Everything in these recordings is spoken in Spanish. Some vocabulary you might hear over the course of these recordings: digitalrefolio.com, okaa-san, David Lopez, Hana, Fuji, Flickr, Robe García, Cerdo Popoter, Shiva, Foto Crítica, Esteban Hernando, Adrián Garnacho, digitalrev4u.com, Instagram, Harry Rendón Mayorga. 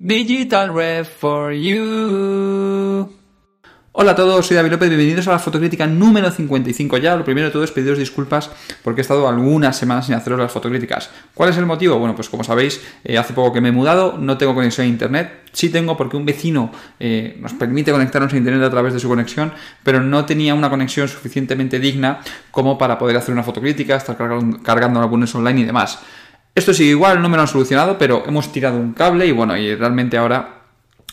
Digital Rev for You. Hola a todos, soy David López, bienvenidos a la fotocrítica número 55 ya. Lo primero de todo es pediros disculpas porque he estado algunas semanas sin haceros las fotocríticas. ¿Cuál es el motivo? Bueno, pues como sabéis, hace poco que me he mudado, no tengo conexión a internet. Sí tengo porque un vecino nos permite conectarnos a internet a través de su conexión, pero no tenía una conexión suficientemente digna como para poder hacer una fotocrítica, estar cargando álbumes online y demás. Esto sigue igual, no me lo han solucionado, pero hemos tirado un cable y bueno, y realmente ahora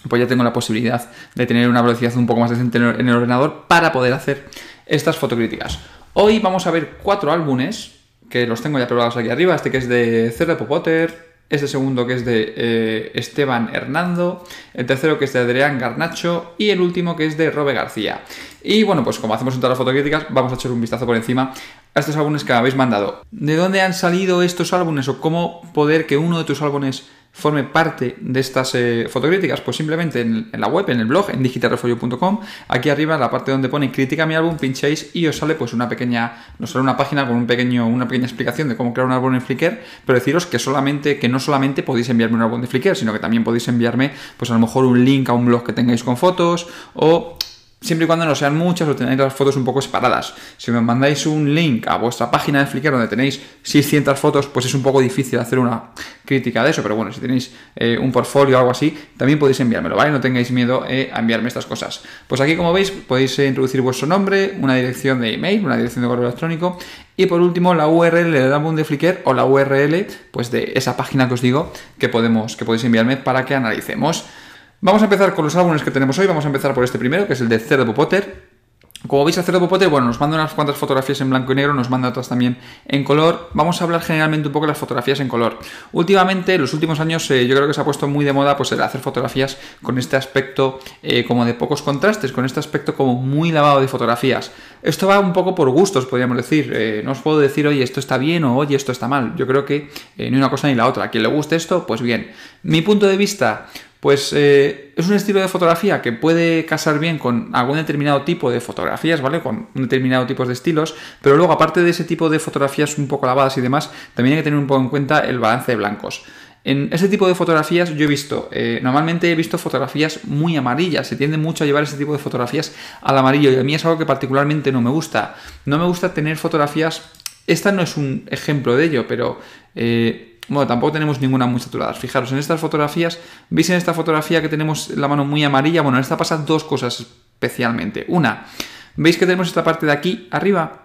pues ya tengo la posibilidad de tener una velocidad un poco más decente en el ordenador para poder hacer estas fotocríticas. Hoy vamos a ver 4 álbumes, que los tengo ya preparados aquí arriba. Este que es de Cerdo Popoter, este segundo que es de Esteban Hernando, el tercero que es de Adrián Garnacho y el último que es de Robe García. Y bueno, pues como hacemos en todas las fotocríticas, vamos a echar un vistazo por encima a estos álbumes que me habéis mandado. ¿De dónde han salido estos álbumes o cómo poder que uno de tus álbumes forme parte de estas fotocríticas? Pues simplemente en la web, en el blog, en digitalrefolio.com, aquí arriba en la parte donde pone critica mi álbum, pincháis y os sale pues una pequeña, nos sale una página con una pequeña explicación de cómo crear un álbum en Flickr, pero deciros que no solamente podéis enviarme un álbum de Flickr, sino que también podéis enviarme pues a lo mejor un link a un blog que tengáis con fotos, o siempre y cuando no sean muchas o tenéis las fotos un poco separadas. Si me mandáis un link a vuestra página de Flickr donde tenéis 600 fotos, pues es un poco difícil hacer una crítica de eso. Pero bueno, si tenéis un portfolio o algo así, también podéis enviármelo, ¿vale? No tengáis miedo a enviarme estas cosas. Pues aquí, como veis, podéis introducir vuestro nombre, una dirección de email, una dirección de correo electrónico y por último la URL del álbum de Flickr o la URL pues de esa página que os digo que podéis enviarme para que analicemos. Vamos a empezar con los álbumes que tenemos hoy. Vamos a empezar por este primero, que es el de Cerdo Popoter. Como veis, a Cerdo Popoter, bueno, nos manda unas cuantas fotografías en blanco y negro, nos manda otras también en color. Vamos a hablar generalmente un poco de las fotografías en color. Últimamente, en los últimos años, yo creo que se ha puesto muy de moda pues el hacer fotografías con este aspecto como de pocos contrastes, con este aspecto como muy lavado de fotografías. Esto va un poco por gustos, podríamos decir. No os puedo decir, oye, esto está bien o oye, esto está mal. Yo creo que ni una cosa ni la otra. A quien le guste esto, pues bien. Mi punto de vista, pues es un estilo de fotografía que puede casar bien con algún determinado tipo de fotografías, ¿vale? Con un determinado tipo de estilos, pero luego aparte de ese tipo de fotografías un poco lavadas y demás, también hay que tener un poco en cuenta el balance de blancos. En ese tipo de fotografías yo he visto, normalmente he visto fotografías muy amarillas, se tiende mucho a llevar ese tipo de fotografías al amarillo y a mí es algo que particularmente no me gusta. No me gusta tener fotografías, esta no es un ejemplo de ello, pero bueno, tampoco tenemos ninguna muy saturada. Fijaros, en estas fotografías, ¿veis en esta fotografía que tenemos la mano muy amarilla? Bueno, en esta pasan dos cosas especialmente. Una, ¿veis que tenemos esta parte de aquí arriba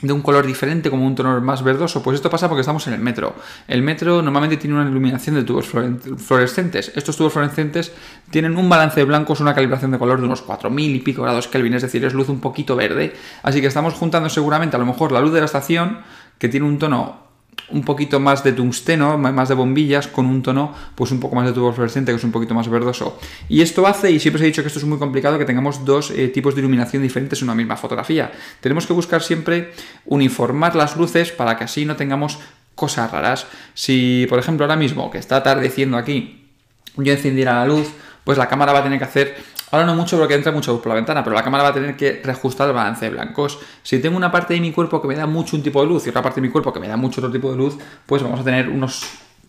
de un color diferente, como un tono más verdoso? Pues esto pasa porque estamos en el metro. El metro normalmente tiene una iluminación de tubos fluorescentes. Estos tubos fluorescentes tienen un balance de blancos, una calibración de color de unos 4000 y pico grados Kelvin, es decir, es luz un poquito verde. Así que estamos juntando seguramente a lo mejor la luz de la estación, que tiene un tono un poquito más de tungsteno, más de bombillas, con un tono pues un poco más de tubo fluorescente, que es un poquito más verdoso. Y esto hace, y siempre os he dicho que esto es muy complicado, que tengamos dos tipos de iluminación diferentes en una misma fotografía. Tenemos que buscar siempre uniformar las luces para que así no tengamos cosas raras. Si, por ejemplo, ahora mismo, que está atardeciendo aquí, yo encendiera la luz, pues la cámara va a tener que hacer, ahora no mucho porque entra mucha luz por la ventana, pero la cámara va a tener que reajustar el balance de blancos. Si tengo una parte de mi cuerpo que me da mucho un tipo de luz y otra parte de mi cuerpo que me da mucho otro tipo de luz, pues vamos a tener unos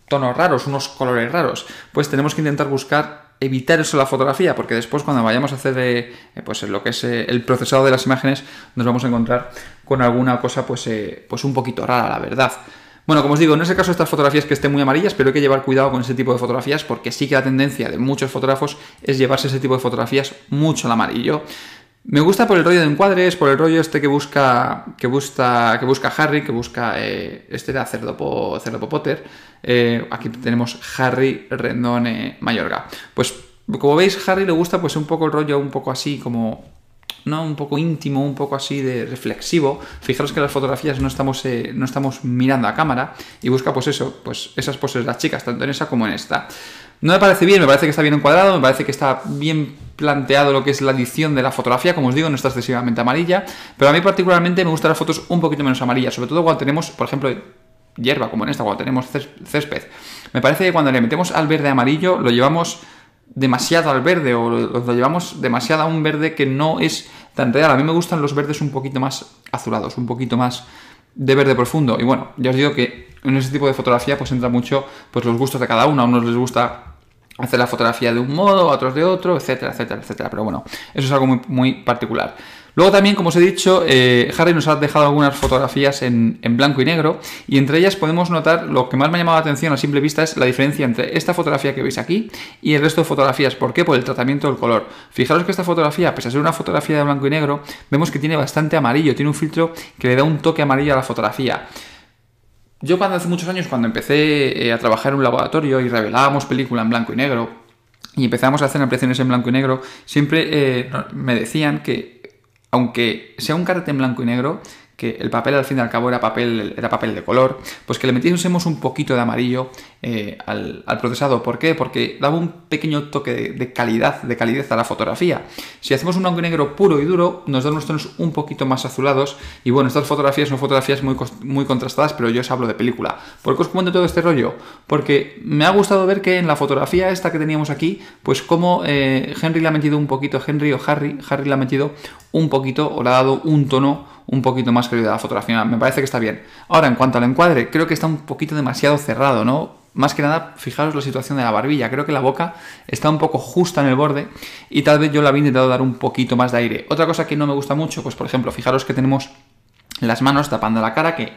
tonos raros, unos colores raros. Pues tenemos que intentar buscar evitar eso en la fotografía, porque después cuando vayamos a hacer pues lo que es el procesado de las imágenes, nos vamos a encontrar con alguna cosa pues un poquito rara, la verdad. Bueno, como os digo, no es el caso de estas fotografías que estén muy amarillas, pero hay que llevar cuidado con ese tipo de fotografías porque sí que la tendencia de muchos fotógrafos es llevarse ese tipo de fotografías mucho al amarillo. Me gusta por el rollo de encuadres, por el rollo este que busca Harry, que busca este era Cerdo Popoter. Aquí tenemos Harry Rendón Mayorga. Pues como veis, Harry le gusta pues un poco el rollo un poco así como, ¿no? Un poco íntimo, un poco así de reflexivo. Fijaros que en las fotografías no estamos mirando a cámara y busca pues eso, pues esas poses de las chicas, tanto en esa como en esta. No me parece bien, me parece que está bien encuadrado, me parece que está bien planteado lo que es la edición de la fotografía, como os digo, no está excesivamente amarilla, pero a mí particularmente me gustan las fotos un poquito menos amarillas, sobre todo cuando tenemos, por ejemplo, hierba, como en esta, cuando tenemos césped. Me parece que cuando le metemos al verde amarillo lo llevamos demasiado al verde o lo llevamos demasiado a un verde que no es tan real. A mí me gustan los verdes un poquito más azulados, un poquito más de verde profundo. Y bueno, ya os digo que en ese tipo de fotografía pues entra mucho pues los gustos de cada uno. A unos les gusta hacer la fotografía de un modo, otros de otro, etcétera, etcétera, etcétera. Pero bueno, eso es algo muy, muy particular. Luego también, como os he dicho, Harry nos ha dejado algunas fotografías en blanco y negro, y entre ellas podemos notar, lo que más me ha llamado la atención a simple vista es la diferencia entre esta fotografía que veis aquí y el resto de fotografías. ¿Por qué? Por el tratamiento del color. Fijaros que esta fotografía, pese a ser una fotografía de blanco y negro, vemos que tiene bastante amarillo, tiene un filtro que le da un toque amarillo a la fotografía. Yo hace muchos años, cuando empecé a trabajar en un laboratorio y revelábamos película en blanco y negro y empezamos a hacer ampliaciones en blanco y negro, siempre me decían que, aunque sea un cartel en blanco y negro, que el papel al fin y al cabo era papel de color, pues que le metiésemos un poquito de amarillo al procesado. ¿Por qué? Porque daba un pequeño toque de calidez a la fotografía. Si hacemos un blanco y negro puro y duro, nos dan unos tonos un poquito más azulados, y bueno, estas fotografías son fotografías muy, muy contrastadas, pero yo os hablo de película. ¿Por qué os cuento todo este rollo? Porque me ha gustado ver que en la fotografía esta que teníamos aquí, pues como Henry le ha metido un poquito, Harry le ha metido un poquito, o le ha dado un tono un poquito más que de la fotografía. Me parece que está bien. Ahora, en cuanto al encuadre, creo que está un poquito demasiado cerrado, ¿no? Más que nada, fijaros la situación de la barbilla. Creo que la boca está un poco justa en el borde y tal vez yo le había intentado dar un poquito más de aire. Otra cosa que no me gusta mucho, pues por ejemplo, fijaros que tenemos las manos tapando la cara, que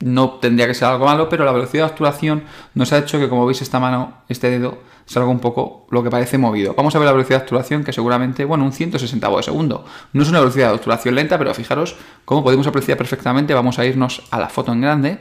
no tendría que ser algo malo, pero la velocidad de actuación nos ha hecho que, como veis, esta mano, este dedo, salga un poco lo que parece movido. Vamos a ver la velocidad de obturación, que seguramente, bueno, un 160 de segundo. No es una velocidad de obturación lenta, pero fijaros cómo podemos apreciar perfectamente. Vamos a irnos a la foto en grande.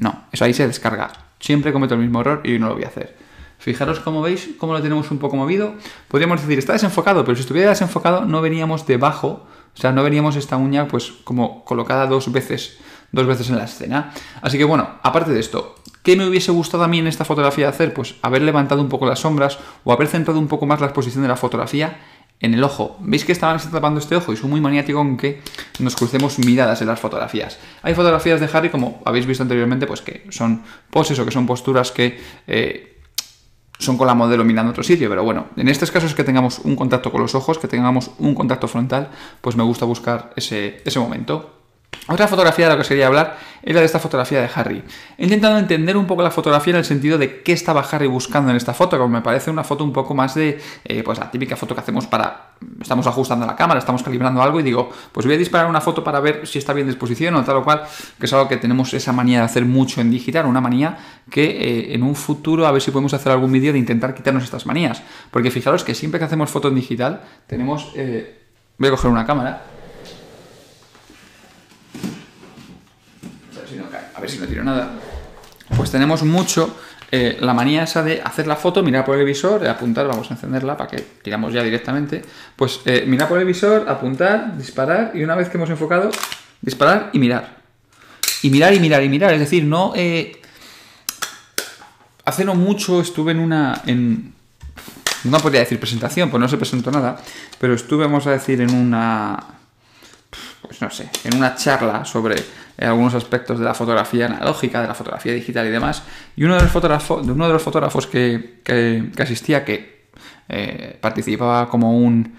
No, eso ahí se descarga. Siempre cometo el mismo error y no lo voy a hacer. Fijaros cómo veis, cómo lo tenemos un poco movido. Podríamos decir, está desenfocado, pero si estuviera desenfocado no veníamos debajo, o sea, no veníamos esta uña pues como colocada dos veces en la escena. Así que bueno, aparte de esto, ¿qué me hubiese gustado a mí en esta fotografía hacer? Pues haber levantado un poco las sombras o haber centrado un poco más la exposición de la fotografía en el ojo. Veis que estaban tapando este ojo y soy muy maniático en que nos crucemos miradas en las fotografías. Hay fotografías de Harry, como habéis visto anteriormente, pues que son poses o que son posturas que son con la modelo mirando otro sitio, pero bueno, en estos casos que tengamos un contacto con los ojos, que tengamos un contacto frontal, pues me gusta buscar ese momento. Otra fotografía de la que os quería hablar es la de esta fotografía de Harry. He intentado entender un poco la fotografía en el sentido de qué estaba Harry buscando en esta foto, como me parece una foto un poco más de pues la típica foto que hacemos para... estamos ajustando la cámara, estamos calibrando algo y digo, pues voy a disparar una foto para ver si está bien de exposición o tal o cual, que es algo que tenemos esa manía de hacer mucho en digital, una manía que en un futuro a ver si podemos hacer algún vídeo de intentar quitarnos estas manías. Porque fijaros que siempre que hacemos foto en digital tenemos... voy a coger una cámara. A ver si no tiro nada. Pues tenemos mucho la manía esa de hacer la foto, mirar por el visor, apuntar. Vamos a encenderla para que tiramos ya directamente. Pues mirar por el visor, apuntar, disparar, y una vez que hemos enfocado, disparar y mirar. Y mirar y mirar y mirar. Es decir, no... hace no mucho estuve en una... no podría decir presentación, pues no se presentó nada, pero estuve, vamos a decir, en una... pues no sé, en una charla sobre algunos aspectos de la fotografía analógica, de la fotografía digital y demás, y uno de los fotógrafos que asistía, que participaba como un...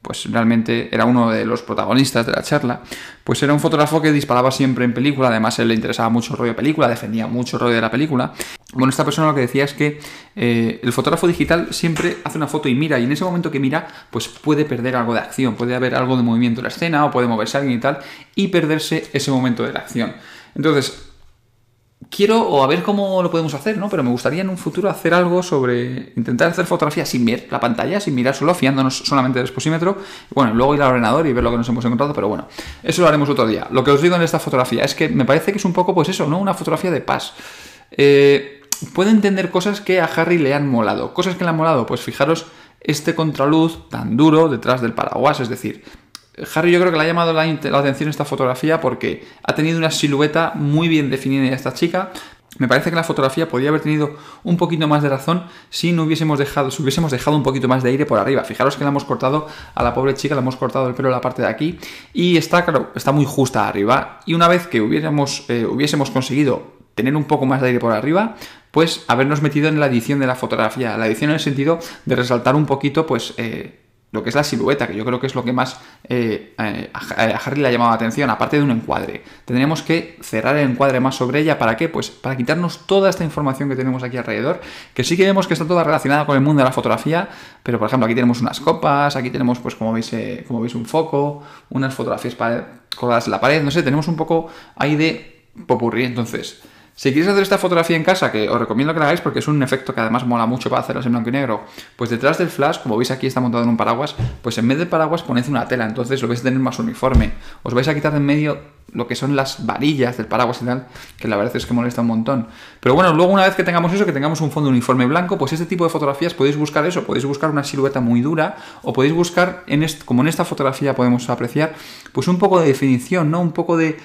pues realmente era uno de los protagonistas de la charla, pues era un fotógrafo que disparaba siempre en película. Además, él le interesaba mucho el rollo de película, defendía mucho el rollo de la película. Bueno, esta persona lo que decía es que el fotógrafo digital siempre hace una foto y mira, y en ese momento que mira, pues puede perder algo de acción, puede haber algo de movimiento en la escena, o puede moverse alguien y tal, y perderse ese momento de la acción. Entonces... o a ver cómo lo podemos hacer, ¿no? Pero me gustaría en un futuro hacer algo sobre... intentar hacer fotografía sin ver la pantalla, sin mirar solo, fiándonos solamente del exposímetro. Bueno, luego ir al ordenador y ver lo que nos hemos encontrado, pero bueno, eso lo haremos otro día. Lo que os digo en esta fotografía es que me parece que es un poco, pues eso, ¿no? Una fotografía de paz. Puedo entender cosas que a Harry le han molado. ¿Cosas que le han molado? Pues fijaros este contraluz tan duro detrás del paraguas, es decir... Harry, yo creo que le ha llamado la atención esta fotografía porque ha tenido una silueta muy bien definida de esta chica. Me parece que la fotografía podría haber tenido un poquito más de razón si no hubiésemos dejado un poquito más de aire por arriba. Fijaros que la hemos cortado a la pobre chica, le hemos cortado el pelo en la parte de aquí y está, claro, está muy justa arriba. Y una vez que hubiésemos conseguido tener un poco más de aire por arriba, pues habernos metido en la edición de la fotografía. La edición en el sentido de resaltar un poquito, pues... lo que es la silueta, que yo creo que es lo que más a Harry le ha llamado la atención, aparte de un encuadre. Tendremos que cerrar el encuadre más sobre ella. ¿Para qué? Pues para quitarnos toda esta información que tenemos aquí alrededor, que sí que vemos que está toda relacionada con el mundo de la fotografía, pero por ejemplo aquí tenemos unas copas, aquí tenemos, pues como veis, un foco, unas fotografías colgadas en la pared, no sé, tenemos un poco ahí de popurrí. Entonces, si queréis hacer esta fotografía en casa, que os recomiendo que la hagáis porque es un efecto que además mola mucho para hacerlos en blanco y negro, pues detrás del flash, como veis aquí está montado en un paraguas, pues en vez del paraguas poned una tela, entonces lo vais a tener más uniforme. Os vais a quitar de en medio lo que son las varillas del paraguas y tal, que la verdad es que molesta un montón. Pero bueno, luego una vez que tengamos eso, que tengamos un fondo uniforme blanco, pues este tipo de fotografías podéis buscar eso, podéis buscar una silueta muy dura, o podéis buscar, como en esta fotografía podemos apreciar, pues un poco de definición, ¿no? Un poco de...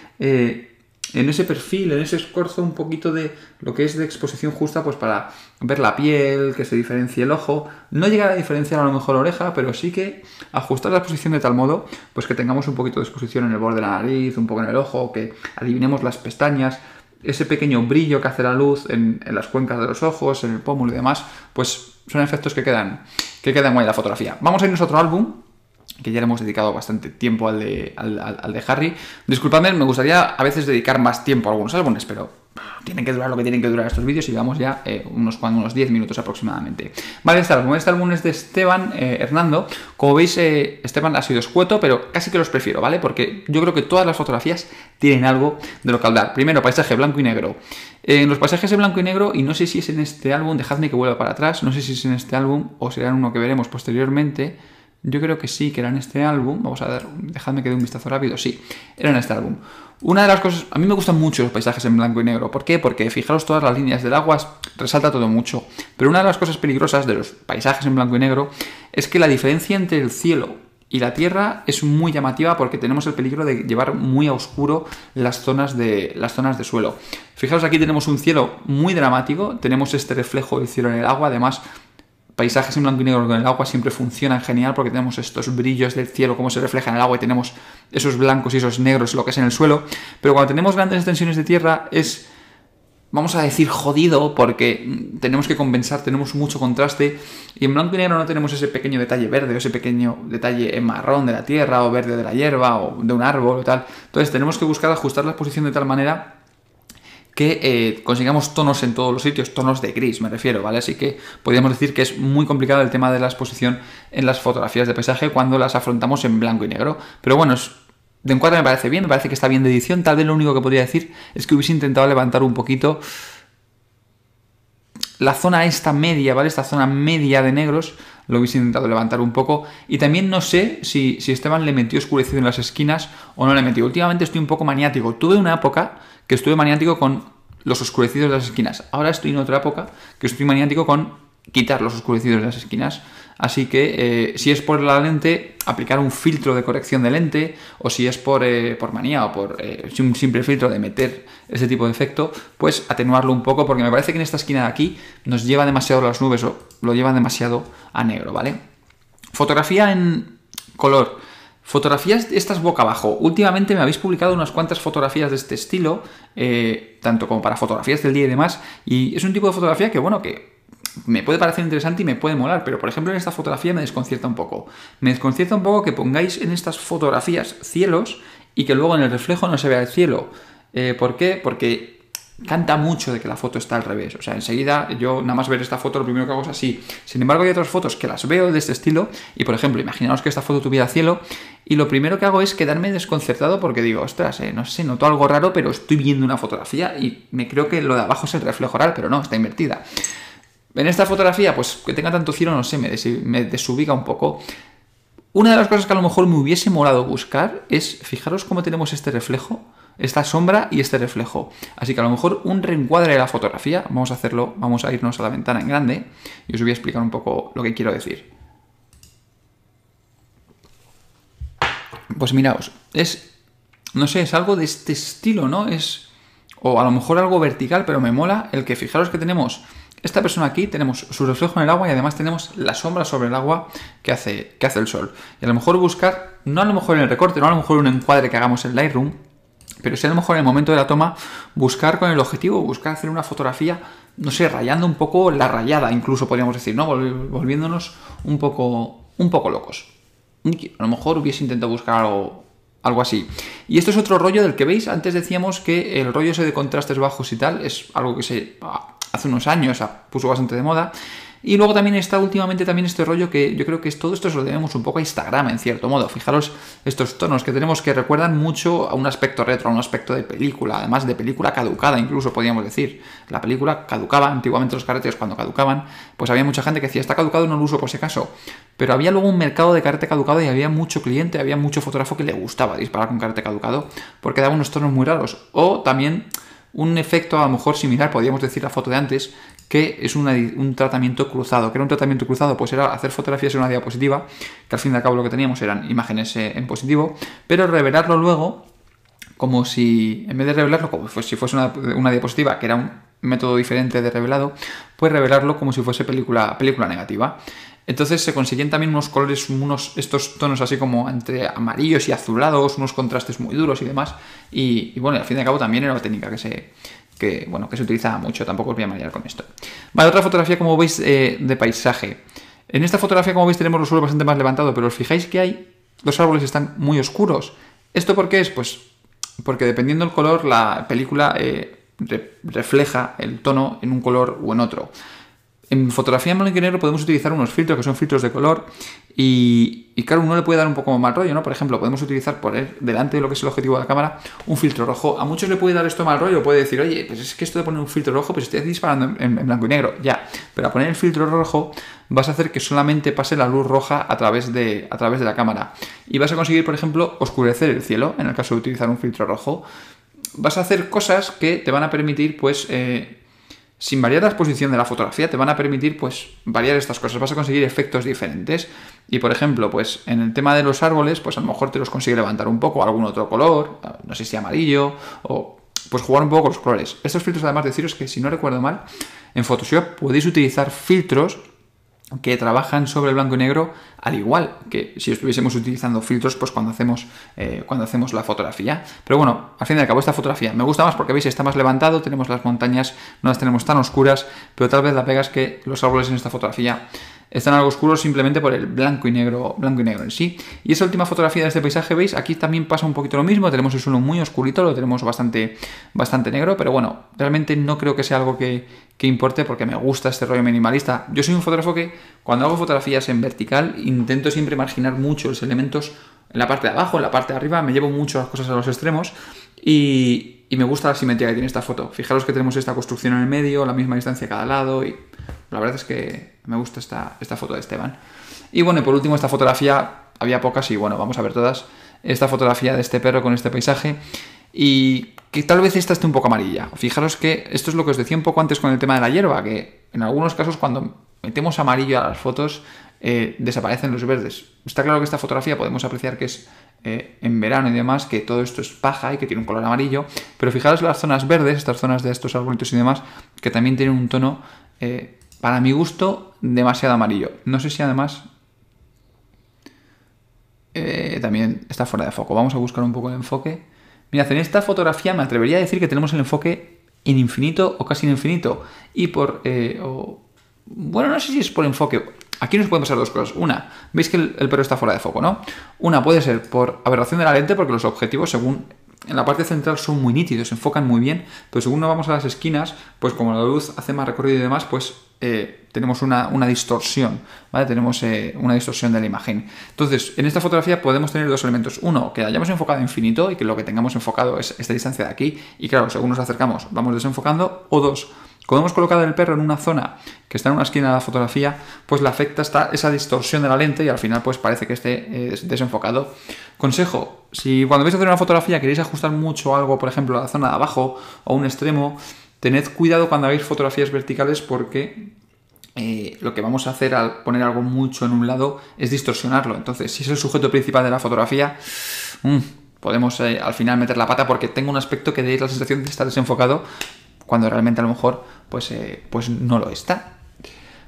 en ese perfil, en ese escorzo, un poquito de lo que es de exposición justa, pues para ver la piel, que se diferencie el ojo, no llegar a diferenciar a lo mejor la oreja, pero sí que ajustar la exposición de tal modo pues que tengamos un poquito de exposición en el borde de la nariz, un poco en el ojo, que adivinemos las pestañas, ese pequeño brillo que hace la luz en las cuencas de los ojos, en el pómulo y demás, pues son efectos que quedan guay en la fotografía. Vamos a irnos a otro álbum, que ya le hemos dedicado bastante tiempo al de Harry. Disculpadme, me gustaría a veces dedicar más tiempo a algunos álbumes, pero tienen que durar lo que tienen que durar estos vídeos y llevamos ya unos 10 minutos aproximadamente. Vale, este álbum es de Esteban Hernando. Como veis, Esteban ha sido escueto, pero casi que los prefiero, ¿vale? Porque yo creo que todas las fotografías tienen algo de lo que hablar. Primero, paisaje blanco y negro. En los paisajes de blanco y negro, y no sé si es en este álbum, dejadme que vuelva para atrás, no sé si es en este álbum o será en uno que veremos posteriormente. Yo creo que sí, que era en este álbum. Vamos a ver, dejadme que dé un vistazo rápido. Sí, era en este álbum. Una de las cosas... A mí me gustan mucho los paisajes en blanco y negro. ¿Por qué? Porque fijaros, todas las líneas del agua resalta todo mucho. Pero una de las cosas peligrosas de los paisajes en blanco y negro es que la diferencia entre el cielo y la tierra es muy llamativa, porque tenemos el peligro de llevar muy a oscuro las zonas de suelo. Fijaros, aquí tenemos un cielo muy dramático. Tenemos este reflejo del cielo en el agua. Además... paisajes en blanco y negro con el agua siempre funcionan genial porque tenemos estos brillos del cielo, cómo se refleja en el agua, y tenemos esos blancos y esos negros, lo que es en el suelo. Pero cuando tenemos grandes extensiones de tierra es, vamos a decir, jodido, porque tenemos que compensar, tenemos mucho contraste, y en blanco y negro no tenemos ese pequeño detalle verde o ese pequeño detalle en marrón de la tierra o verde de la hierba o de un árbol o tal. Entonces tenemos que buscar ajustar la exposición de tal manera que consigamos tonos en todos los sitios, tonos de gris me refiero, ¿vale? Así que podríamos decir que es muy complicado el tema de la exposición en las fotografías de paisaje cuando las afrontamos en blanco y negro. Pero bueno, de encuadre me parece bien, me parece que está bien de edición. Tal vez lo único que podría decir es que hubiese intentado levantar un poquito la zona esta media, ¿vale? Esta zona media de negros lo hubiese intentado levantar un poco. Y también no sé si Esteban le metió oscurecido en las esquinas o no le metió. Últimamente estoy un poco maniático. Tuve una época que estuve maniático con los oscurecidos de las esquinas. Ahora estoy en otra época que estoy maniático con quitar los oscurecidos de las esquinas. Así que si es por la lente, aplicar un filtro de corrección de lente, o si es por manía o por un simple filtro de meter ese tipo de efecto, pues atenuarlo un poco, porque me parece que en esta esquina de aquí nos lleva demasiado las nubes o lo lleva demasiado a negro, ¿vale? Fotografía en color. Fotografías estas boca abajo. Últimamente me habéis publicado unas cuantas fotografías de este estilo, tanto como para fotografías del día y demás, y es un tipo de fotografía que, bueno, que me puede parecer interesante y me puede molar, pero por ejemplo en esta fotografía me desconcierta un poco. Me desconcierta un poco que pongáis en estas fotografías cielos y que luego en el reflejo no se vea el cielo. ¿Por qué? Porque... canta mucho de que la foto está al revés. O sea, enseguida yo nada más ver esta foto lo primero que hago es así. Sin embargo, hay otras fotos que las veo de este estilo y, por ejemplo, imaginaos que esta foto tuviera cielo y lo primero que hago es quedarme desconcertado porque digo, ostras, no sé, noto algo raro, pero estoy viendo una fotografía y me creo que lo de abajo es el reflejo oral, pero no, está invertida. En esta fotografía, pues que tenga tanto cielo, no sé, me desubica un poco. Una de las cosas que a lo mejor me hubiese molado buscar es, fijaros cómo tenemos este reflejo, esta sombra y este reflejo. Así que a lo mejor un reencuadre de la fotografía, vamos a hacerlo, vamos a irnos a la ventana en grande y os voy a explicar un poco lo que quiero decir. Pues miraos, es, no sé, es algo de este estilo, ¿no? Es, o a lo mejor algo vertical, pero me mola el que, fijaros que tenemos... esta persona aquí, tenemos su reflejo en el agua y además tenemos la sombra sobre el agua que hace el sol. Y a lo mejor buscar, no a lo mejor en el recorte, no a lo mejor un encuadre que hagamos en Lightroom, pero sí a lo mejor en el momento de la toma, buscar con el objetivo, buscar hacer una fotografía, no sé, rayando un poco la rayada, incluso podríamos decir, ¿no? Volviéndonos un poco locos. a lo mejor hubiese intentado buscar algo así. Y esto es otro rollo del que veis, antes decíamos que el rollo ese de contrastes bajos y tal es algo que se hace unos años puso bastante de moda. Y luego también está últimamente también este rollo que yo creo que todo esto se lo debemos un poco a Instagram, en cierto modo. Fijaros estos tonos que tenemos que recuerdan mucho a un aspecto retro, a un aspecto de película, además de película caducada incluso, podríamos decir. La película caducaba, antiguamente los carretes cuando caducaban, pues había mucha gente que decía, está caducado, no lo uso por si acaso. Pero había luego un mercado de carrete caducado y había mucho cliente, había mucho fotógrafo que le gustaba disparar con carrete caducado porque daba unos tonos muy raros. O también un efecto a lo mejor similar, podríamos decir la foto de antes, que es un tratamiento cruzado. ¿Qué era un tratamiento cruzado? Pues era hacer fotografías en una diapositiva, que al fin y al cabo lo que teníamos eran imágenes en positivo, pero revelarlo luego, como si, en vez de revelarlo como si fuese una diapositiva, que era un método diferente de revelado, pues revelarlo como si fuese película negativa. Entonces se consiguen también unos colores, estos tonos así como entre amarillos y azulados, unos contrastes muy duros y demás, y bueno, al fin y al cabo también era una técnica que se utiliza mucho, tampoco os voy a marear con esto. Vale, otra fotografía como veis de paisaje. En esta fotografía como veis tenemos el suelo bastante más levantado, pero os fijáis que los árboles están muy oscuros. ¿Esto por qué es? Pues porque dependiendo del color la película refleja el tono en un color o en otro. En fotografía en blanco y negro podemos utilizar unos filtros que son filtros de color y claro, uno le puede dar un poco mal rollo, ¿no? Por ejemplo, podemos utilizar, poner delante de lo que es el objetivo de la cámara, un filtro rojo. A muchos le puede dar esto mal rollo, puede decir, oye, pues es que esto de poner un filtro rojo, pues estoy disparando en blanco y negro, ya. Pero a poner el filtro rojo vas a hacer que solamente pase la luz roja a través de la cámara. Y vas a conseguir, por ejemplo, oscurecer el cielo, en el caso de utilizar un filtro rojo. Vas a hacer cosas que te van a permitir, pues... sin variar la exposición de la fotografía, te van a permitir pues variar estas cosas, vas a conseguir efectos diferentes. Y por ejemplo, pues en el tema de los árboles, pues a lo mejor te los consigue levantar un poco, algún otro color, no sé si amarillo, o pues jugar un poco con los colores. Estos filtros, además deciros que si no recuerdo mal, en Photoshop podéis utilizar filtros que trabajan sobre el blanco y negro al igual que si estuviésemos utilizando filtros pues cuando hacemos la fotografía. Pero bueno, al fin y al cabo esta fotografía me gusta más porque veis está más levantado, tenemos las montañas, no las tenemos tan oscuras, pero tal vez la pega es que los árboles en esta fotografía están algo oscuros simplemente por el blanco y negro en sí. Y esa última fotografía de este paisaje, veis, aquí también pasa un poquito lo mismo, tenemos el suelo muy oscurito, lo tenemos bastante negro, pero bueno, realmente no creo que sea algo que importe porque me gusta este rollo minimalista. Yo soy un fotógrafo que cuando hago fotografías en vertical intento siempre marginar mucho los elementos en la parte de abajo, en la parte de arriba, me llevo mucho las cosas a los extremos y me gusta la simetría que tiene esta foto. Fijaros que tenemos esta construcción en el medio, la misma distancia a cada lado y... la verdad es que me gusta esta foto de Esteban. Y bueno, y por último esta fotografía, había pocas y bueno, vamos a ver todas. Esta fotografía de este perro con este paisaje y que tal vez esta esté un poco amarilla. Fijaros que esto es lo que os decía un poco antes con el tema de la hierba, que en algunos casos cuando metemos amarillo a las fotos desaparecen los verdes. Está claro que esta fotografía podemos apreciar que es en verano y demás, que todo esto es paja y que tiene un color amarillo, pero fijaros las zonas verdes, estas zonas de estos arbolitos y demás, que también tienen un tono... para mi gusto, demasiado amarillo. No sé si además... también está fuera de foco. Vamos a buscar un poco el enfoque. Mirad, en esta fotografía me atrevería a decir que tenemos el enfoque en infinito o casi en infinito. Y por... bueno, no sé si es por enfoque. Aquí nos pueden pasar dos cosas. Una, veis que el perro está fuera de foco, ¿no? Una puede ser por aberración de la lente, porque los objetivos, según... en la parte central son muy nítidos, se enfocan muy bien, pero según nos vamos a las esquinas, pues como la luz hace más recorrido y demás, pues tenemos una distorsión, ¿vale? Tenemos una distorsión de la imagen. Entonces, en esta fotografía podemos tener dos elementos. Uno, que hayamos enfocado infinito y que lo que tengamos enfocado es esta distancia de aquí, y claro, según nos acercamos vamos desenfocando. O dos, cuando hemos colocado el perro en una zona que está en una esquina de la fotografía, pues le afecta esa distorsión de la lente y al final pues parece que esté desenfocado. Consejo, si cuando vais a hacer una fotografía queréis ajustar mucho algo, por ejemplo a la zona de abajo o un extremo, tened cuidado cuando hagáis fotografías verticales porque lo que vamos a hacer al poner algo mucho en un lado es distorsionarlo. Entonces, si es el sujeto principal de la fotografía... podemos al final meter la pata porque tengo un aspecto que dé la sensación de estar desenfocado cuando realmente a lo mejor pues no lo está.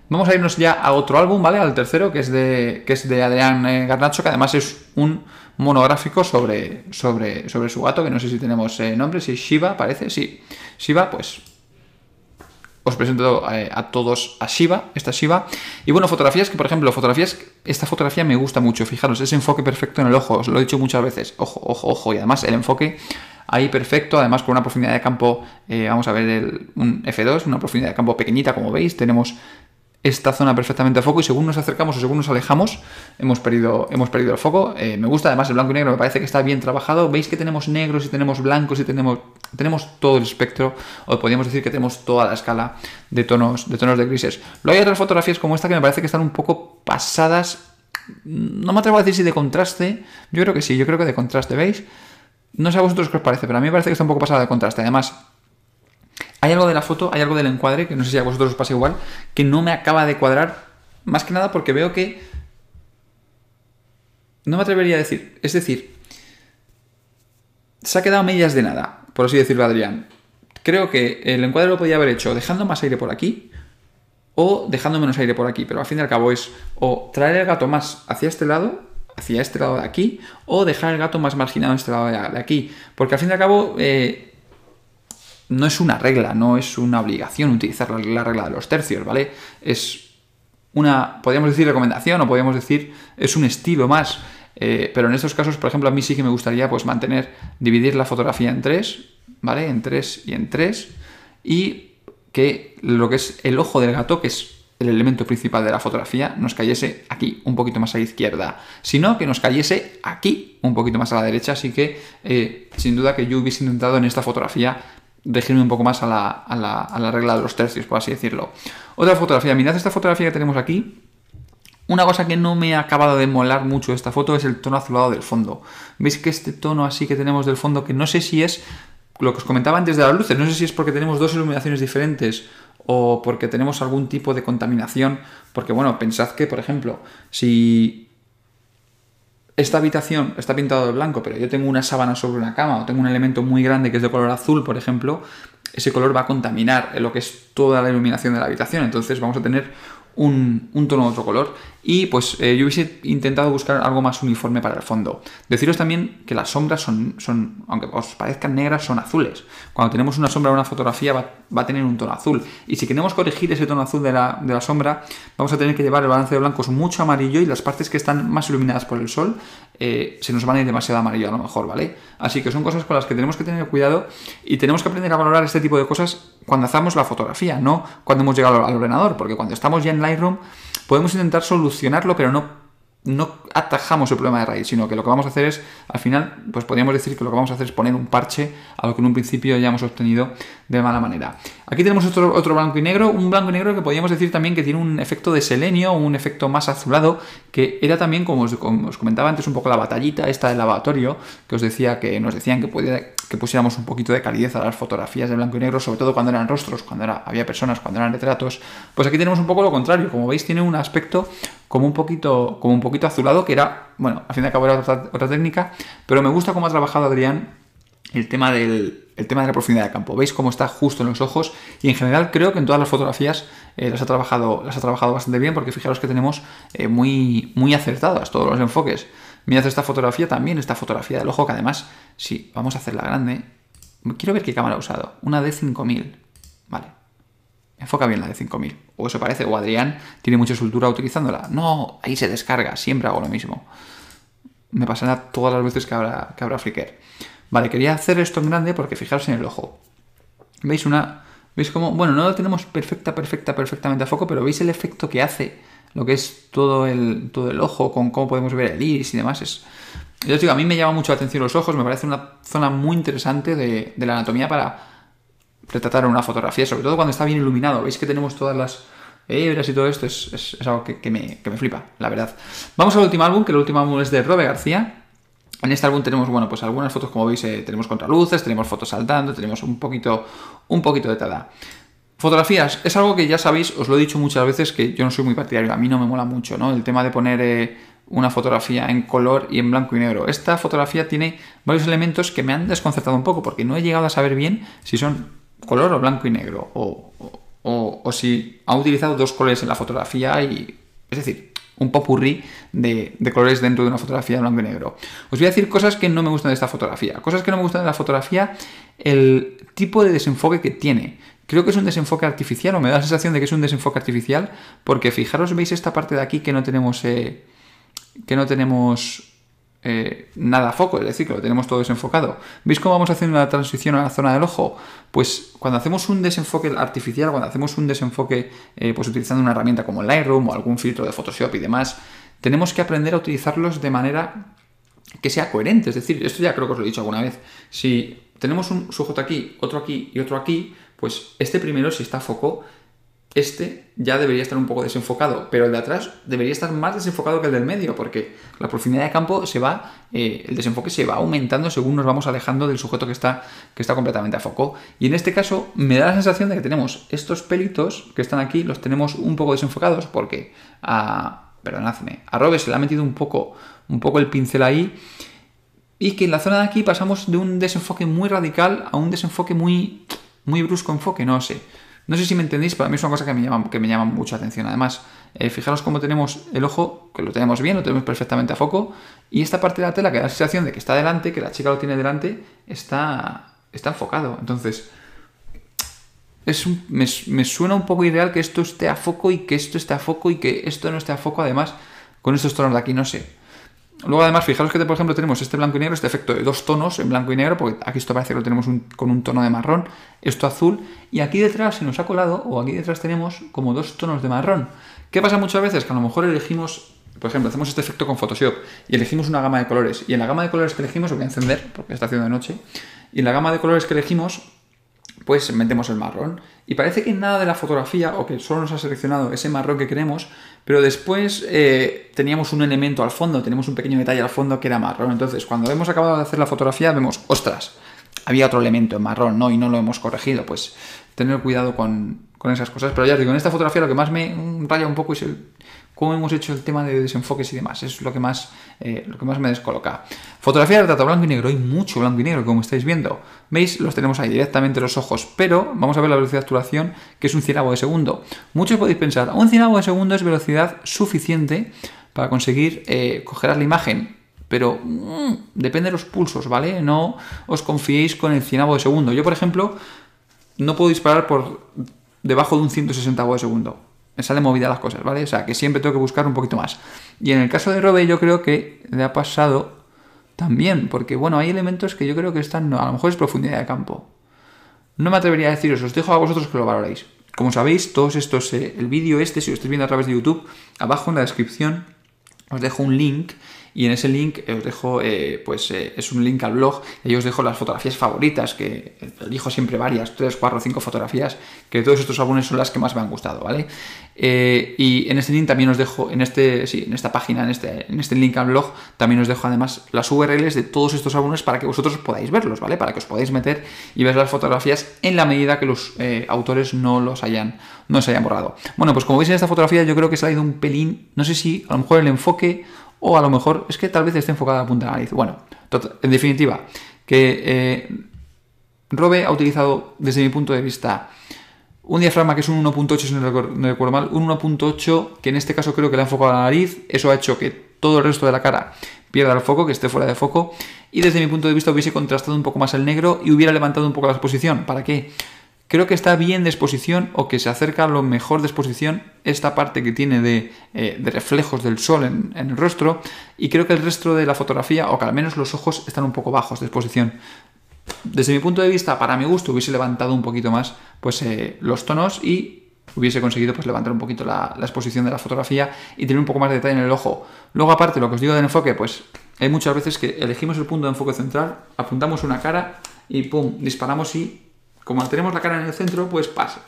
Vamos a irnos ya a otro álbum, ¿vale? Al tercero, que es de Adrián Garnacho, que además es un monográfico sobre su gato, que no sé si tenemos nombre, si Shiva, parece, sí. Shiva, pues os presento a todos a Shiva, esta Shiva. Y bueno, fotografías que, por ejemplo, esta fotografía me gusta mucho, fijaros, ese enfoque perfecto en el ojo, os lo he dicho muchas veces, ojo, ojo, ojo, y además el enfoque ahí perfecto, además con una profundidad de campo, vamos a ver un F2, una profundidad de campo pequeñita, como veis, tenemos esta zona perfectamente a foco, y según nos acercamos o según nos alejamos, hemos perdido el foco. Me gusta además el blanco y negro, me parece que está bien trabajado. Veis que tenemos negros y tenemos blancos y tenemos todo el espectro, o podríamos decir que tenemos toda la escala de tonos de grises. Luego hay otras fotografías como esta que me parece que están un poco pasadas, no me atrevo a decir si de contraste, yo creo que sí, yo creo que de contraste, ¿veis? No sé a vosotros qué os parece, pero a mí me parece que está un poco pasada de contraste. Además, hay algo de la foto, hay algo del encuadre, que no sé si a vosotros os pasa igual, que no me acaba de cuadrar, más que nada porque veo que... no me atrevería a decir, es decir, se ha quedado medias de nada, por así decirlo, Adrián. Creo que el encuadre lo podía haber hecho dejando más aire por aquí o dejando menos aire por aquí, pero al fin y al cabo es o traer el gato más hacia este lado de aquí, o dejar el gato más marginado a este lado de aquí, porque al fin y al cabo... no es una regla, no es una obligación utilizar la regla de los tercios, ¿vale? Es una, podríamos decir, recomendación, o podríamos decir, es un estilo más. Pero en estos casos, por ejemplo, a mí sí que me gustaría pues mantener, dividir la fotografía en tres, ¿vale? En tres y en tres. Y que lo que es el ojo del gato, que es el elemento principal de la fotografía, nos cayese aquí, un poquito más a la izquierda, sino que nos cayese aquí, un poquito más a la derecha. Así que, sin duda que yo hubiese intentado en esta fotografía dejarme un poco más a la regla de los tercios, por así decirlo. Otra fotografía, mirad esta fotografía que tenemos aquí. Una cosa que no me ha acabado de molar mucho esta foto es el tono azulado del fondo. Veis que este tono así que tenemos del fondo, que no sé si es lo que os comentaba antes de las luces, no sé si es porque tenemos dos iluminaciones diferentes o porque tenemos algún tipo de contaminación, porque bueno, pensad que, por ejemplo, si... esta habitación está pintada de blanco, pero yo tengo una sábana sobre una cama o tengo un elemento muy grande que es de color azul, por ejemplo, ese color va a contaminar lo que es toda la iluminación de la habitación. Entonces vamos a tener un tono de otro color. Y pues yo hubiese intentado buscar algo más uniforme para el fondo. Deciros también que las sombras son, aunque os parezcan negras, son azules. Cuando tenemos una sombra en una fotografía va a tener un tono azul. Y si queremos corregir ese tono azul de la sombra, vamos a tener que llevar el balance de blancos mucho amarillo, y las partes que están más iluminadas por el sol se nos van a ir demasiado amarillo a lo mejor, ¿vale? Así que son cosas con las que tenemos que tener cuidado, y tenemos que aprender a valorar este tipo de cosas cuando hacemos la fotografía, no cuando hemos llegado al ordenador, porque cuando estamos ya en Lightroom podemos intentar solucionarlo, pero no atajamos el problema de raíz, sino que lo que vamos a hacer es, al final, pues podríamos decir que lo que vamos a hacer es poner un parche a lo que en un principio ya hemos obtenido de mala manera. Aquí tenemos otro blanco y negro, un blanco y negro que podríamos decir también que tiene un efecto de selenio, un efecto más azulado, que era también, como os comentaba antes, un poco la batallita esta del lavatorio, que os decía que nos decían que pusiéramos un poquito de calidez a las fotografías de blanco y negro, sobre todo cuando eran rostros, había personas, cuando eran retratos. Pues aquí tenemos un poco lo contrario, como veis tiene un aspecto como un poquito azulado, que era, bueno, al fin y al cabo era otra técnica, pero me gusta cómo ha trabajado Adrián el tema de la profundidad de campo. Veis cómo está justo en los ojos, y en general creo que en todas las fotografías las ha trabajado bastante bien, porque fijaros que tenemos muy, muy acertadas todos los enfoques. Mirad esta fotografía también, esta fotografía del ojo, que además, si vamos a hacerla grande, quiero ver qué cámara ha usado, una D5000, vale. Enfoca bien la de 5000, o eso parece, o Adrián tiene mucha soltura utilizándola. No, ahí se descarga, siempre hago lo mismo. Me pasará todas las veces que habrá Flickr. Vale, quería hacer esto en grande porque fijaros en el ojo. ¿Veis cómo? Bueno, no lo tenemos perfectamente a foco, pero veis el efecto que hace lo que es todo el ojo, con cómo podemos ver el iris y demás. Yo os digo, a mí me llama mucho la atención los ojos, me parece una zona muy interesante de la anatomía para retratar una fotografía, sobre todo cuando está bien iluminado. Veis que tenemos todas las hebras y todo esto, es algo que me flipa, la verdad. Vamos al último álbum, que el último álbum es de Robe García. En este álbum tenemos, bueno, pues algunas fotos, como veis, tenemos contraluces, tenemos fotos saltando, tenemos un poquito de tada. Fotografías, es algo que ya sabéis, os lo he dicho muchas veces, que yo no soy muy partidario, a mí no me mola mucho, ¿no? El tema de poner una fotografía en color y en blanco y negro. Esta fotografía tiene varios elementos que me han desconcertado un poco, porque no he llegado a saber bien si son color o blanco y negro, o si ha utilizado dos colores en la fotografía, y es decir, un popurrí de colores dentro de una fotografía de blanco y negro. Os voy a decir cosas que no me gustan de esta fotografía. Cosas que no me gustan de la fotografía: el tipo de desenfoque que tiene. Creo que es un desenfoque artificial, o me da la sensación de que es un desenfoque artificial, porque fijaros, veis esta parte de aquí que no tenemos nada a foco, es decir, que lo tenemos todo desenfocado. ¿Veis cómo vamos haciendo una transición a la zona del ojo? Pues cuando hacemos un desenfoque artificial, cuando hacemos un desenfoque pues utilizando una herramienta como Lightroom o algún filtro de Photoshop y demás, tenemos que aprender a utilizarlos de manera que sea coherente. Es decir, esto ya creo que os lo he dicho alguna vez, si tenemos un sujeto aquí, otro aquí y otro aquí, pues este primero, si está a foco, este ya debería estar un poco desenfocado, pero el de atrás debería estar más desenfocado que el del medio, porque la profundidad de campo se va, el desenfoque se va aumentando según nos vamos alejando del sujeto que está completamente a foco. Y en este caso me da la sensación de que tenemos estos pelitos que están aquí, los tenemos un poco desenfocados, porque a Robe se le ha metido un poco el pincel ahí, y que en la zona de aquí pasamos de un desenfoque muy radical a un desenfoque muy, muy brusco enfoque, no sé. No sé si me entendéis, para mí es una cosa que me llama mucha atención. Además, fijaros cómo tenemos el ojo, que lo tenemos bien, lo tenemos perfectamente a foco, y esta parte de la tela que da la sensación de que está delante, que la chica lo tiene delante, está enfocado. Entonces, me suena un poco irreal que esto esté a foco y que esto esté a foco y que esto no esté a foco, además, con estos tonos de aquí, no sé. Luego, además, fijaros que, por ejemplo, tenemos este blanco y negro, este efecto de dos tonos en blanco y negro, porque aquí esto parece que lo tenemos con un tono de marrón, esto azul, y aquí detrás se nos ha colado, o aquí detrás tenemos como dos tonos de marrón. ¿Qué pasa muchas veces? Que a lo mejor elegimos, por ejemplo, hacemos este efecto con Photoshop y elegimos una gama de colores, y en la gama de colores que elegimos, lo voy a encender porque está haciendo de noche, y en la gama de colores que elegimos, pues metemos el marrón, y parece que nada de la fotografía, o que solo nos ha seleccionado ese marrón que queremos, pero después teníamos un elemento al fondo, teníamos un pequeño detalle al fondo que era marrón. Entonces, cuando hemos acabado de hacer la fotografía, vemos, ostras, había otro elemento en marrón, ¿no? Y no lo hemos corregido. Pues tener cuidado con esas cosas. Pero ya os digo, en esta fotografía lo que más me raya un poco es cómo hemos hecho el tema de desenfoques y demás. Es lo que más me descoloca. Fotografía de retrato blanco y negro. Hay mucho blanco y negro, como estáis viendo. ¿Veis? Los tenemos ahí directamente los ojos. Pero vamos a ver la velocidad de obturación, que es un cienavo de segundo. Muchos podéis pensar, un cienavo de segundo es velocidad suficiente para conseguir coger la imagen. Pero depende de los pulsos, ¿vale? No os confiéis con el cienavo de segundo. Yo, por ejemplo, no puedo disparar por debajo de un 160avo de segundo. Me salen movidas las cosas, ¿vale? O sea, que siempre tengo que buscar un poquito más. Y en el caso de Robe yo creo que le ha pasado también, porque, bueno, hay elementos que yo creo que están... No, a lo mejor es profundidad de campo. No me atrevería a deciros, os dejo a vosotros que lo valoréis. Como sabéis, todos estos... el vídeo este, si lo estáis viendo a través de YouTube, abajo en la descripción os dejo un link... Y en ese link os dejo, es un link al blog, y ahí os dejo las fotografías favoritas, que elijo siempre varias, 3, 4, 5 fotografías, que de todos estos álbumes son las que más me han gustado, ¿vale? Y en este link también os dejo, en esta página, en este link al blog, también os dejo además las URLs de todos estos álbumes para que vosotros podáis verlos, ¿vale? Para que os podáis meter y ver las fotografías en la medida que los autores no se hayan borrado. Bueno, pues como veis en esta fotografía yo creo que se ha ido un pelín, no sé si a lo mejor el enfoque... O a lo mejor es que tal vez esté enfocada a la punta de la nariz. Bueno, en definitiva, que Robe ha utilizado, desde mi punto de vista, un diafragma que es un 1.8, si no recuerdo mal, un 1.8 que en este caso creo que le ha enfocado a la nariz. Eso ha hecho que todo el resto de la cara pierda el foco, que esté fuera de foco. Y desde mi punto de vista hubiese contrastado un poco más el negro y hubiera levantado un poco la exposición. ¿Para qué? Creo que está bien de exposición, o que se acerca a lo mejor de exposición, esta parte que tiene de reflejos del sol en el rostro, y creo que el resto de la fotografía, o que al menos los ojos, están un poco bajos de exposición. Desde mi punto de vista, para mi gusto, hubiese levantado un poquito más pues, los tonos, y hubiese conseguido pues, levantar un poquito la exposición de la fotografía y tener un poco más de detalle en el ojo. Luego, aparte, lo que os digo del enfoque, pues hay muchas veces que elegimos el punto de enfoque central, apuntamos una cara y ¡pum!, disparamos y... Como tenemos la cara en el centro, pues pasa.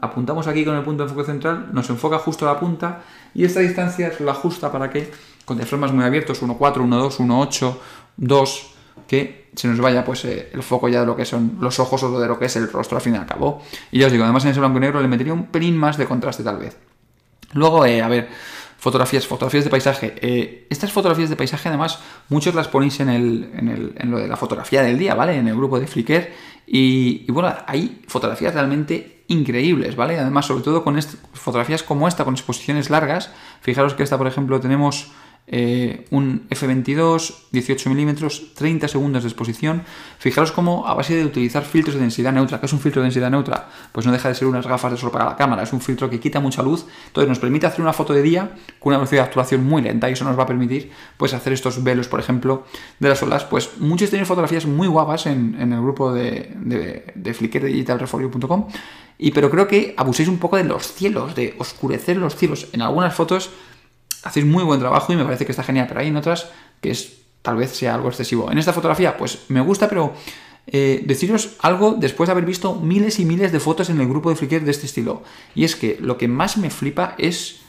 Apuntamos aquí con el punto de enfoque central, nos enfoca justo a la punta, y esta distancia es la justa para que, con diafragmas muy abiertos, 1.4, 1.2, 1.8, 2, que se nos vaya pues el foco ya de lo que son los ojos o de lo que es el rostro al fin y al cabo. Y ya os digo, además en ese blanco y negro le metería un pelín más de contraste tal vez. Luego, a ver, fotografías de paisaje. Estas fotografías de paisaje, además, muchos las ponéis en lo de la fotografía del día, ¿vale? En el grupo de Flickr. Y bueno, hay fotografías realmente increíbles, ¿vale? Además, sobre todo con fotografías como esta, con exposiciones largas. Fijaros que esta, por ejemplo, tenemos un f22, 18 milímetros, 30 segundos de exposición. Fijaros cómo a base de utilizar filtros de densidad neutra, ¿qué es un filtro de densidad neutra? Pues no deja de ser unas gafas de sol para la cámara, es un filtro que quita mucha luz, entonces nos permite hacer una foto de día con una velocidad de actuación muy lenta, y eso nos va a permitir pues hacer estos velos, por ejemplo, de las olas. Pues muchos tienen fotografías muy guapas en el grupo de Flickr de digitalrefolio.com, pero creo que abuséis un poco de los cielos, de oscurecer los cielos. En algunas fotos hacéis muy buen trabajo y me parece que está genial, pero hay en otras que tal vez sea algo excesivo. En esta fotografía, pues me gusta, pero deciros algo después de haber visto miles y miles de fotos en el grupo de Flickr de este estilo. Y es que lo que más me flipa es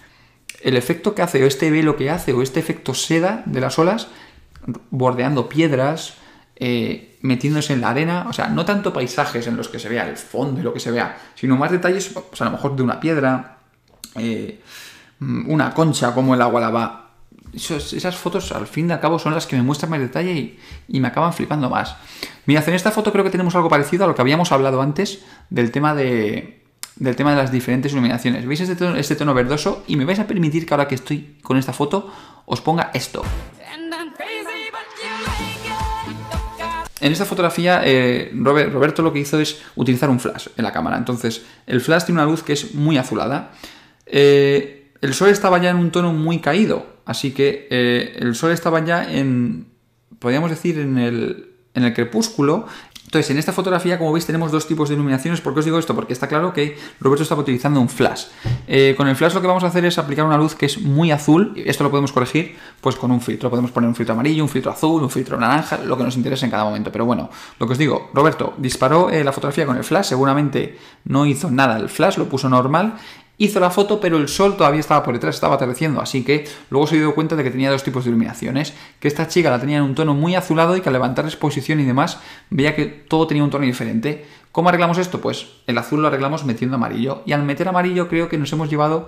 el efecto que hace, o este velo que hace, o este efecto seda de las olas, bordeando piedras, metiéndose en la arena. O sea, no tanto paisajes en los que se vea el fondo y lo que se vea, sino más detalles, pues a lo mejor de una piedra, una concha, como el agua la va. Esas fotos al fin y al cabo son las que me muestran más detalle y me acaban flipando más. Mirad, en esta foto creo que tenemos algo parecido a lo que habíamos hablado antes del tema de las diferentes iluminaciones. ¿Veis este tono verdoso? Y me vais a permitir que ahora que estoy con esta foto os ponga esto. En esta fotografía Roberto lo que hizo es utilizar un flash en la cámara. Entonces el flash tiene una luz que es muy azulada. El sol estaba ya en un tono muy caído, así que el sol estaba ya en, podríamos decir, en el crepúsculo. Entonces, en esta fotografía, como veis, tenemos dos tipos de iluminaciones. ¿Por qué os digo esto? Porque está claro que Roberto estaba utilizando un flash. Con el flash lo que vamos a hacer es aplicar una luz que es muy azul. Esto lo podemos corregir pues con un filtro. Podemos poner un filtro amarillo, un filtro azul, un filtro naranja, lo que nos interese en cada momento. Pero bueno, lo que os digo, Roberto disparó la fotografía con el flash. Seguramente no hizo nada el flash, lo puso normal. Hizo la foto, pero el sol todavía estaba por detrás, estaba atardeciendo, así que luego se dio cuenta de que tenía dos tipos de iluminaciones, que esta chica la tenía en un tono muy azulado y que al levantar la exposición y demás, veía que todo tenía un tono diferente. ¿Cómo arreglamos esto? Pues el azul lo arreglamos metiendo amarillo, y al meter amarillo creo que nos hemos llevado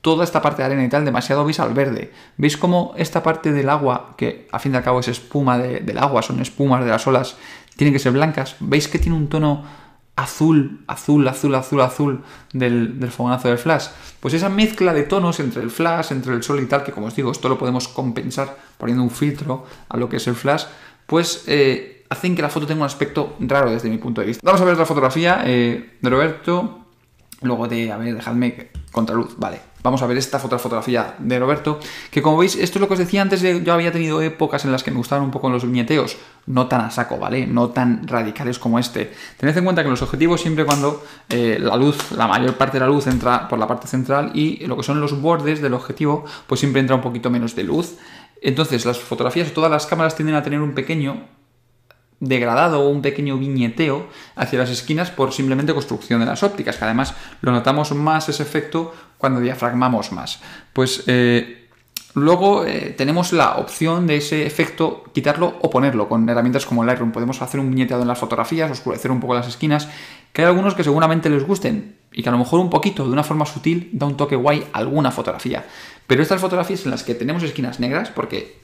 toda esta parte de arena y tal demasiado vista al verde. ¿Veis cómo esta parte del agua, que a fin de al cabo es espuma del agua, son espumas de las olas, tienen que ser blancas? ¿Veis que tiene un tono azul, azul, azul, azul, azul del fogonazo del flash? Pues esa mezcla de tonos entre el flash, entre el sol y tal, que como os digo, esto lo podemos compensar poniendo un filtro a lo que es el flash, pues hacen que la foto tenga un aspecto raro desde mi punto de vista. Vamos a ver otra fotografía de Roberto, luego dejadme contraluz, vale. Vamos a ver esta otra fotografía de Roberto, que como veis, esto es lo que os decía antes, yo había tenido épocas en las que me gustaban un poco los viñeteos, no tan a saco, ¿vale? No tan radicales como este. Tened en cuenta que los objetivos siempre cuando la luz, la mayor parte de la luz entra por la parte central y lo que son los bordes del objetivo, pues siempre entra un poquito menos de luz. Entonces las fotografías, todas las cámaras tienden a tener un pequeño degradado o un pequeño viñeteo hacia las esquinas por simplemente construcción de las ópticas, que además lo notamos más ese efecto cuando diafragmamos más. Pues luego tenemos la opción de ese efecto quitarlo o ponerlo con herramientas como Lightroom. Podemos hacer un viñeteado en las fotografías, oscurecer un poco las esquinas, que hay algunos que seguramente les gusten y que a lo mejor un poquito, de una forma sutil, da un toque guay a alguna fotografía. Pero estas fotografías en las que tenemos esquinas negras, porque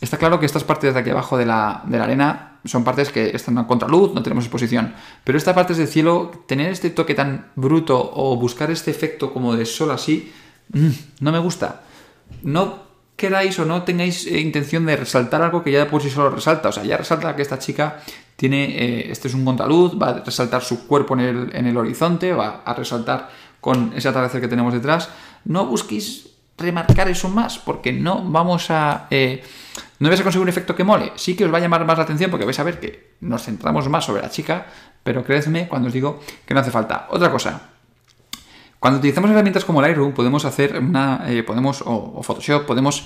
está claro que estas partes de aquí abajo de la arena son partes que están a contraluz, no tenemos exposición. Pero estas partes del cielo, tener este toque tan bruto o buscar este efecto como de sol así, no me gusta. No queráis o no tengáis intención de resaltar algo que ya por sí solo resalta. O sea, ya resalta que esta chica tiene... este es un contraluz, va a resaltar su cuerpo en el horizonte, va a resaltar con ese atardecer que tenemos detrás. No busquéis remarcar eso más, porque no vamos a... no vais a conseguir un efecto que mole. Sí que os va a llamar más la atención porque vais a ver que nos centramos más sobre la chica, pero creedme cuando os digo que no hace falta. Otra cosa, cuando utilizamos herramientas como Lightroom podemos hacer una... o Photoshop, podemos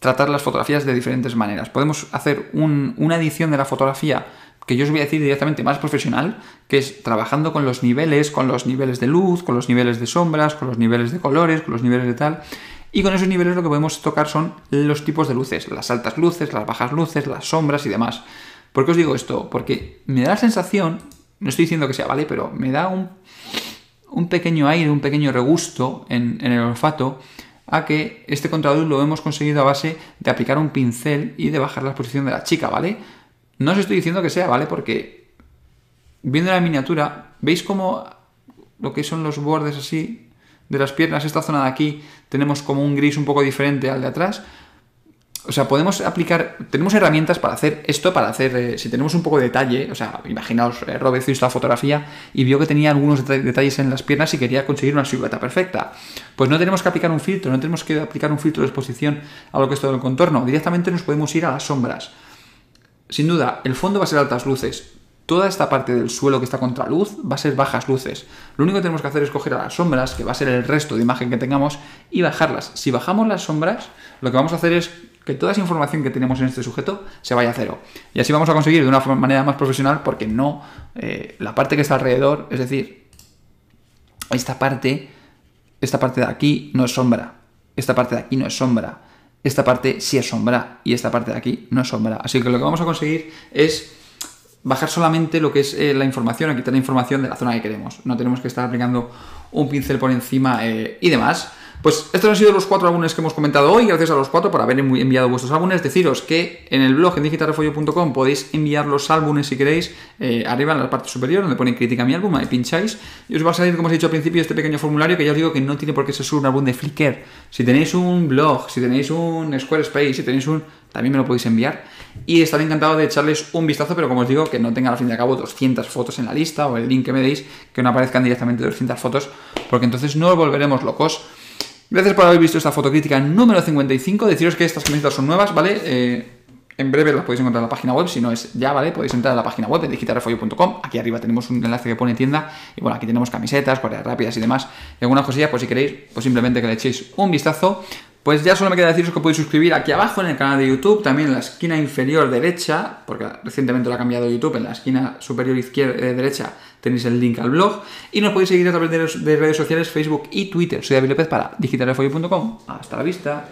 tratar las fotografías de diferentes maneras. Podemos hacer una edición de la fotografía que yo os voy a decir directamente más profesional, que es trabajando con los niveles de luz, con los niveles de sombras, con los niveles de colores, con los niveles de tal... Y con esos niveles lo que podemos tocar son los tipos de luces, las altas luces, las bajas luces, las sombras y demás. ¿Por qué os digo esto? Porque me da la sensación, no estoy diciendo que sea, ¿vale? Pero me da un pequeño aire, un pequeño regusto en el olfato a que este contraluz lo hemos conseguido a base de aplicar un pincel y de bajar la exposición de la chica, ¿vale? No os estoy diciendo que sea, ¿vale? Porque viendo la miniatura, ¿veis cómo lo que son los bordes así? de las piernas, esta zona de aquí, tenemos como un gris un poco diferente al de atrás. O sea, podemos aplicar, tenemos herramientas para hacer esto, para hacer, si tenemos un poco de detalle, o sea, imaginaos, Robe hizo la fotografía y vio que tenía algunos detalles en las piernas y quería conseguir una silueta perfecta. Pues no tenemos que aplicar un filtro, no tenemos que aplicar un filtro de exposición a lo que es todo el contorno, directamente nos podemos ir a las sombras. Sin duda, el fondo va a ser altas luces, toda esta parte del suelo que está contra luz va a ser bajas luces. Lo único que tenemos que hacer es coger a las sombras, que va a ser el resto de imagen que tengamos, y bajarlas. Si bajamos las sombras, lo que vamos a hacer es que toda esa información que tenemos en este sujeto se vaya a cero. Y así vamos a conseguir de una manera más profesional, porque no la parte que está alrededor, es decir, esta parte de aquí no es sombra, esta parte de aquí no es sombra, esta parte sí es sombra y esta parte de aquí no es sombra. Así que lo que vamos a conseguir es bajar solamente lo que es la información, a quitar la información de la zona que queremos. No tenemos que estar aplicando un pincel por encima y demás. Pues estos han sido los 4 álbumes que hemos comentado hoy. Gracias a los 4 por haber enviado vuestros álbumes. Deciros que en el blog, en digitalrefolio.com, podéis enviar los álbumes si queréis. Arriba en la parte superior, donde pone critica mi álbum, ahí pincháis. Y os va a salir, como os he dicho al principio, este pequeño formulario, que ya os digo que no tiene por qué ser solo un álbum de Flickr. Si tenéis un blog, si tenéis un Squarespace, si tenéis un... también me lo podéis enviar. Y estaré encantado de echarles un vistazo, pero como os digo, que no tengan al fin y al cabo 200 fotos en la lista, o el link que me deis, que no aparezcan directamente 200 fotos, porque entonces no os volveremos locos. Gracias por haber visto esta fotocrítica número 55. Deciros que estas camisetas son nuevas, ¿vale? En breve las podéis encontrar en la página web. Si no es ya, ¿vale? Podéis entrar a la página web de digitalrefolio.com. Aquí arriba tenemos un enlace que pone tienda. Y bueno, aquí tenemos camisetas, correas rápidas y demás. Y algunas cosillas, pues si queréis, pues simplemente que le echéis un vistazo. Pues ya solo me queda deciros que podéis suscribir aquí abajo en el canal de YouTube, también en la esquina inferior derecha, porque recientemente lo ha cambiado YouTube, en la esquina superior izquierda derecha tenéis el link al blog, y nos podéis seguir a través de redes sociales, Facebook y Twitter. Soy David López para digitalrev4u.com. Hasta la vista.